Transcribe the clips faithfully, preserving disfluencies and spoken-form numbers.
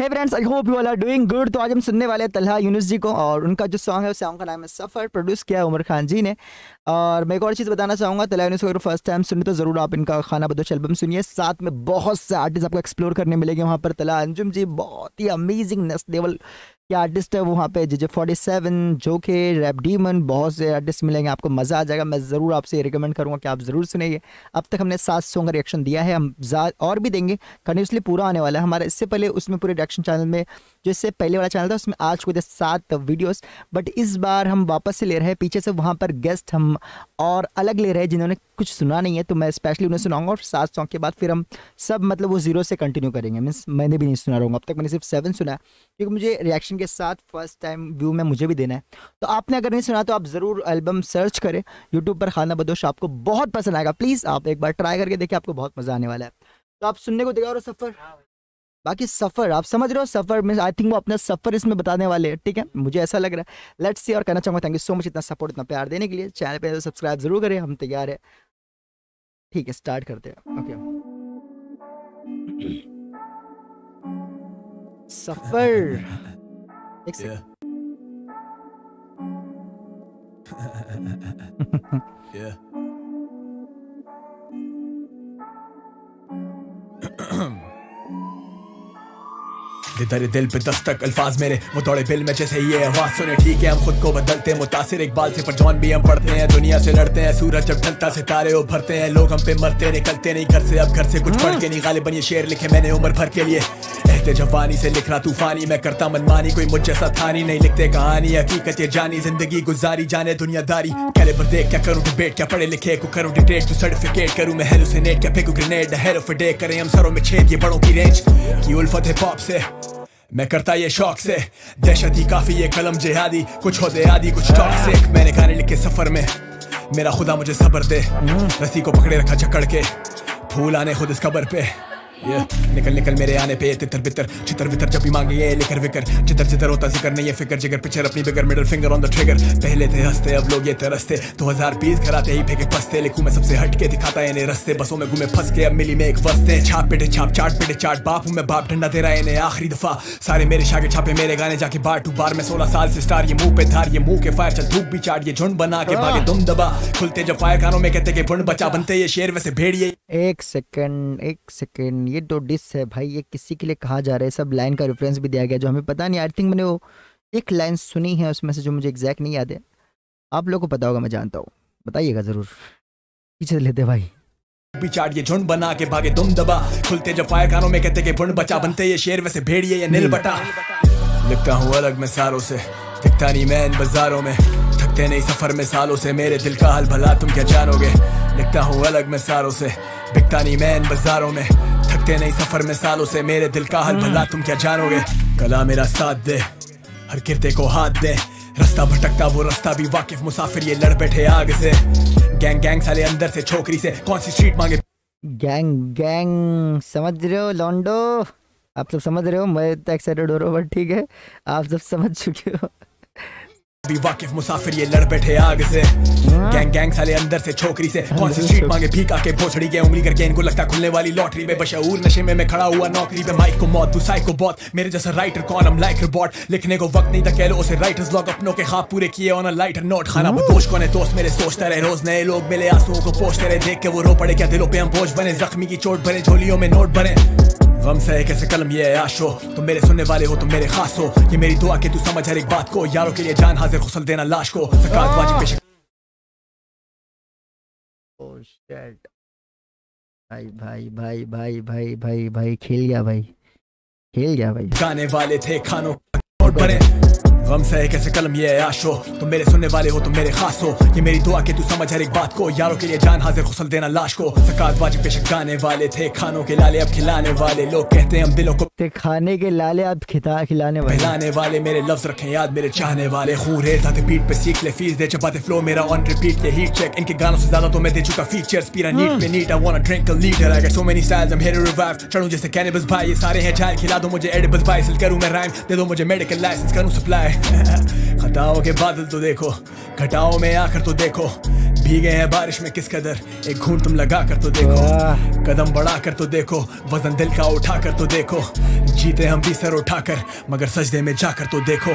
Hey friends, I hope you all are doing good. तो आज हम सुनने वाले हैं तलहा यूनुस जी को, और उनका जो सॉन्ग है उस सॉन्ग का नाम है सफ़र, प्रोड्यूस किया है उमर खान जी ने। और मैं एक और चीज़ बताना चाहूँगा, तलहा यूनुस को अगर फर्स्ट टाइम सुने तो ज़रूर आप इनका खाना बदोश एल्बम सुनिए। साथ में बहुत से आर्टिस्ट आपको एक्सप्लोर करने मिलेंगे वहाँ पर। तलहा अंजुम जी बहुत ही अमेजिंग नेक्स्ट लेवल के आर्टिस्ट है वहाँ पे। G G forty seven, Jokhay, Rap Demon, बहुत से आर्टिस्ट मिलेंगे, आपको मज़ा आ जाएगा। मैं ज़रूर आपसे रिकमेंड करूँगा कि आप ज़रूर सुनेंगे। अब तक हमने सात सॉन्ग का रिएक्शन दिया है, हम और भी देंगे कंटिन्यूसली, पूरा आने वाला है हमारा। इससे पहले उसमें पूरे रिएक्शन चैनल में, जो इससे पहले वाला चैनल था उसमें आज को थे सात वीडियोज़, बट इस बार हम वापस से ले रहे हैं पीछे से, वहाँ पर गेस्ट हम और अलग ले रहे हैं जिन्होंने कुछ सुना नहीं है, तो मैं स्पेशली उन्हें सुनाऊंगा। और सात सॉन्ग के बाद फिर हम सब मतलब वो जीरो से कंटिन्यू करेंगे। मीन्स मैंने भी नहीं सुना रहूँगा, अब तक मैंने सिर्फ सेवन सुना है, क्योंकि मुझे रिएक्शन के साथ फर्स्ट टाइम व्यू में मुझे भी देना है। तो आपने अगर नहीं सुना तो आप ज़रूर एल्बम सर्च करें यूट्यूब पर, खाना बदोश, आपको बहुत पसंद आएगा। प्लीज़ आप एक बार ट्राई करके देखिए, आपको बहुत मज़ा आने वाला है। तो आप सुनने को देखा और सफ़र, बाकी सफ़र आप समझ रहे हो, सफ़र मीन आई थिंक वो अपना सफ़र इसमें बताने वाले हैं, ठीक है, मुझे ऐसा लग रहा है। Let's see. और कहना चाहूँगा थैंक यू सो मच इतना सपोर्ट, इतना प्यार देने के लिए। चैनल पर सब्सक्राइब ज़रूर करें, हम तैयार हैं। ठीक है, स्टार्ट करते हैं। ओके, सफर एक सेकंड। दे दरे दिल पे दस्तक, अल्फाज मेरे वो दौड़े बिल में जैसे ये आवाज़ सुने। ठीक है, हम खुद को बदलते हैं, मुतासिर इकबाल से, पर जॉन भी हम पढ़ते हैं। दुनिया से लड़ते हैं, सूरज जब ढलता, सितारे उभरते हैं, लोग हम पे मरते, निकलते नहीं घर से, अब घर से कुछ पढ़ के नहीं। गालिबन ये शेर लिखे मैंने उम्र भर के लिए, कहते जवानी से लिख रहा तूफानी, मैं करता मनमानी, कोई मुझ जैसा थानी नहीं, लिखते कहानी हकीकत ये जानी, जिंदगी गुजारी जाने दुनियादारी। कैले पर देख क्या करूँ डिबेट, क्या पढ़े लिखे को करूँ डिटेट, तो सर्टिफिकेट करूँ मैं हेलुसिनेट, क्या फेंकूं grenade, the head of a day करें हम सरों में छेद, ये बड़ों की रेंज की उल्फत है पॉप से, मैं करता ये शौक से। दहशत ही काफी ये कलम जिहादी, कुछ होते आदि कुछ टॉक से, मैंने गाने लिखे सफर में, मेरा खुदा मुझे सबर दे। रस्सी को पकड़े रखा जकड़ के, फूल आने खुद इस कबर पे, Yeah. निकल निकल मेरे आने पे तितर बितर चितर बितर, जब भी मांगे ये लेकर विकर, चितर चितर होता जिक्र नहीं है फिकर, जिगर पिक्चर अपनी bigger, middle finger on the trigger. पहले थे हंसते अब लोग ये तरसते, दो हजार बीस घर आते ही फेंके फंसते, लिखूं मैं सबसे हटके दिखाता इन्हें रस्ते, बसों में घूमे फंस के अब मिली में एक फंसते, छाप पेटे छाप चाट पेटे चाट, बाप हूँ मैं बाप ठंडा तेरा इन्हें आखिरी दफा, सारे मेरे शागे छापे मेरे गाने जाके बार टू बार, मैं सोलह साल से स्टार, ये मुंह पे धार ये मुंह के फायर, चल धूप भी चाट ये झुंड बना के भागे दुम दबा, खुलते जब फायर कानों में कहते के बुंड बचा, बनते ये शेर वैसे भेड़िए। एक सेकंड एक सेकंड, ये दो डिस है भाई, ये किसी के लिए कहा जा रहा है, सब लाइन का रेफरेंस भी दिया गया जो हमें पता नहीं। आई थिंक मैंने वो एक लाइन सुनी है उसमें से जो मुझे एग्जैक्ट नहीं याद है, आप लोगों को पता होगा, मैं जानता हूँ, बताइएगा ज़रूर। पीछे लेते भाई बिचार ये झुंड बना के भागे दुम दबा, खुलते जब फायर कानों में कहते के बुंड बचा, बनते ये शेर वैसे भेड़िए ये नील बटा। लिखता हूँ अलग मैं सारों से, दिखता नहीं मैं इन बाजारों में, थकते नहीं सफ़र में सालों से, मेरे दिल का हाल भला तुम क्या जानोगे, लिखता हूँ अलग मैं सारों से, बिकता नहीं मैं इन बाजारों में, थकते नहीं सफर में सालों से, मेरे दिल का हाल भला तुम क्या जानोगे। कला मेरा साथ दे हर गिरते को हाथ दे, रास्ता भटकता वो रास्ता भी वाकिफ मुसाफिर, ये लड़ बैठे आग से, गैंग गैंग साले अंदर से छोकरी से, कौन सी स्ट्रीट मांगे गैंग गैंग, समझ रहे हो लॉन्डो, आप सब समझ रहे हो, मैं इतना एक्साइटेड हो रहा हूँ, ठीक है आप सब समझ चुके हो, भी वाकिफ मुसाफिर ये लड़ बैठे आग से, गैंग गैंग साले अंदर से छोकरी से, कौन सी स्ट्रीट मांगे भीख आके भोसड़ी के, उंगली करके इनको लगता खुलने वाली लॉटरी में, बशऊर नशे में मैं खड़ा हुआ नौकरी पे, माइक को मौत तू साइको बॉट, मेरे जैसा राइटर कौन, हम लाइक रोबोट, लिखने को वक्त नहीं था कह लो उसे राइटर्स लॉग, अपनों के ख्वाब पूरे किए ऑन अ लाइटर नोट, खाना बदोश कौन है दोस्त मेरे, सोचता रहे रोज नए लोग मिले, आंसुओं को पोंछते रहे देख के वो रो पड़े, क्या दिलों पे हम बोझ बने, जख्मी की चोट बने, झोलियों में नोट बने, गम से कैसे कलम ये आशो, तुम मेरे सुनने वाले हो तुम मेरे खास हो, ये मेरी दुआ के तू समझ हर एक बात को, यारों के लिए जान हाजिर खुसल देना लाश को, ज़कात वाजिब पेश। ओह शिट भाई भाई भाई भाई भाई भाई भाई खेल गया भाई खेल गया भाई गाने वाले थे खानों नोट बने, गम से कैसे कलम ये आशो, तुम मेरे सुनने वाले हो तुम मेरे खास हो, ये मेरी दुआ के तू समझ हर एक बात को, यारों के लिए जान हाजिर खुसल देना लाश को, ज़कात वाजिब पेश। गाने वाले थे खानों के लाले अब खिलाने वाले, लोग कहते हैं हम दिलों को ते खाने के लाले अब खिता खिलाने वाले, खिलाने वाले मेरे लफ्ज रखें याद मेरे चाहने वाले, खून रेज़ा थे बीट पे सीख ले फीस दे, चपाते फ्लो मेरा ऑन रिपीट के हीट चेक, इनके गानों से ज्यादा तो मैं दे चुका फीचर्स, पीरा नीट पे neat, I want to drink a litre, I got so many styles, I am here to revive, चढ़ूं जैसे कैनिबल्स भाई, ये सारे हैं चाइल्ड, खिला दो मुझे एडिबल्स भाई, सिल करूं मैं राइम, दे दो मुझे मेडिकल लाइसेंस, करूं सप्लाई, खताओं के बादल तो देखो घटाओं में आकर तो देखो, भीगे हैं बारिश में किस कदर, एक घूंट तुम लगा कर तो देखो, कदम बढ़ा कर तो देखो, वजन दिल का उठा कर तो देखो, जीते हम भी सर उठा कर मगर सजदे में जाकर तो देखो।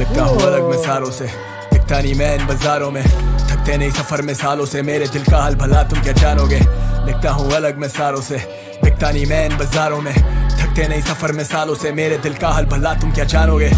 लगता हूँ अलग मैं सारों से, दिखता नहीं मैं इन बाजारों में, थकते नहीं सफर में सालों से, मेरे दिल का हाल भला तुम क्या जानोगे। लगता हूँ अलग मैं सारों से, दिखता नहीं मैं इन बाजारों में, थकते नहीं सफर में सालों से, मेरे दिल का हाल भला तुम क्या जानोगे।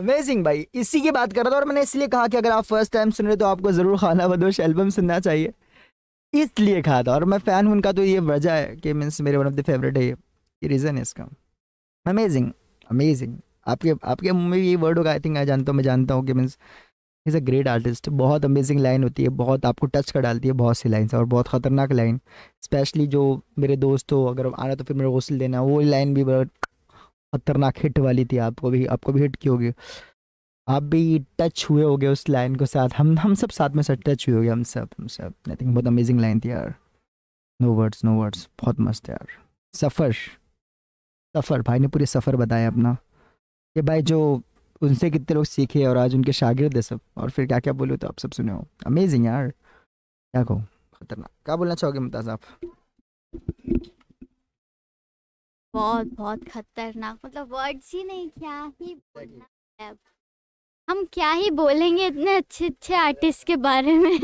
अमेजिंग भाई, इसी की बात कर रहा था और मैंने इसलिए कहा कि अगर आप फर्स्ट टाइम सुन रहे तो आपको ज़रूर खाना बदोश एल्बम सुनना चाहिए, इसलिए कहा था। और मैं फ़ैन हूँ उनका, तो ये वजह है कि मीन्स मेरे वन ऑफ द फेवरेट है, ये ये रीज़न है इसका। अमेजिंग अमेजिंग, आपके आपके मुँह में ये वर्ड होगा, आई थिंक आई जानता हूँ मैं जानता हूँ कि means is a great artist. बहुत अमेजिंग लाइन होती है, बहुत आपको टच कर डालती है, बहुत सी लाइन और बहुत ख़तरनाक लाइन, स्पेशली जो मेरे दोस्त हो अगर आना तो फिर मेरे गौसल देना, वो लाइन भी खतरनाक हिट वाली थी। आपको भी आपको भी हिट की होगी, आप भी टच हुए होगे उस लाइन के साथ, हम हम सब साथ में साथ टच हुए होगे, हम सब हम सब आई थिंक बहुत अमेजिंग लाइन थी यार। नो वर्ड्स नो वर्ड्स, बहुत मस्त है यार। सफ़र सफ़र भाई ने पूरे सफ़र बताया अपना, ये भाई जो उनसे कितने लोग सीखे और आज उनके शागिर्द है सब, और फिर क्या क्या बोलो तो आप सब सुने हो। अमेजिंग यार, क्या कहो, खतरनाक। क्या बोलना चाहोगे मुमताज़ आप? बहुत बहुत खतरनाक, मतलब वर्ड्स ही नहीं, क्या ही बोलना है, हम क्या ही बोलेंगे इतने अच्छे अच्छे आर्टिस्ट के बारे में।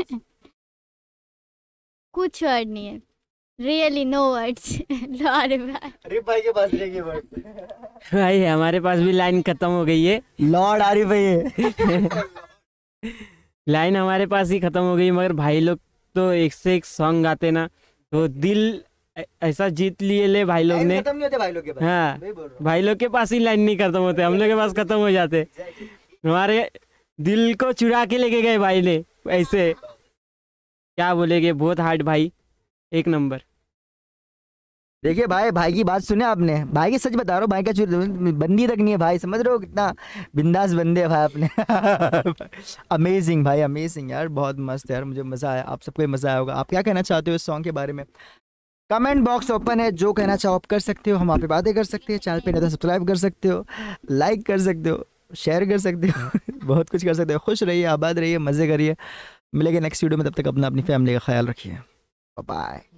कुछ वर्ड नहीं है, रियली नो वर्ड्स। आरिफ भाई के पास रहेंगे वर्ड भाई, हमारे पास भी लाइन खत्म हो गई है। लॉर्ड आरिफ भाई लाइन हमारे पास ही खत्म हो गई, मगर भाई लोग तो एक से एक सॉन्ग गाते ना, तो दिल ऐसा जीत लिए ले भाई लोग ने। खत्म नहीं होते भाई लोग के पास। हाँ, भाई लोग के पास ही लाइन नहीं खत्म होते, हम लोग के पास खत्म हो जाते। हमारे दिल को चुरा के लेके गए भाई ने, ऐसे क्या बोलेंगे। बहुत हार्ड भाई, एक नंबर। देखिए भाई, भाई की बात सुने आपने, भाई की सच बता रहा हूँ, भाई का बंदी तक नहीं है भाई, समझ रहे हो कितना बिंदास बंदे है भाई आपने। अमेजिंग भाई, अमेजिंग यार, बहुत मस्त यार, मुझे मजा आया, आप सबको मजा आया होगा। आप क्या कहना चाहते हो इस सॉन्ग के बारे में? कमेंट बॉक्स ओपन है, जो कहना चाहो आप कर सकते हो, हम वहाँ पे बातें कर सकते हैं, चैनल पे नहीं तो सब्सक्राइब कर सकते हो, लाइक कर सकते हो, शेयर कर सकते हो, बहुत कुछ कर सकते हो। खुश रहिए, आबाद रहिए, मज़े करिए। मिलेंगे नेक्स्ट वीडियो में, तब तक अपना अपनी फैमिली का ख्याल रखिए। बाय।